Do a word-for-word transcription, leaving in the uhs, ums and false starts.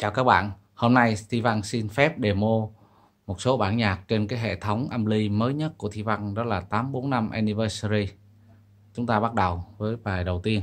Chào các bạn, hôm nay Thi Văn xin phép demo một số bản nhạc trên cái hệ thống Amly mới nhất của Thi Văn, đó là tám bốn năm Anniversary. Chúng ta bắt đầu với bài đầu tiên.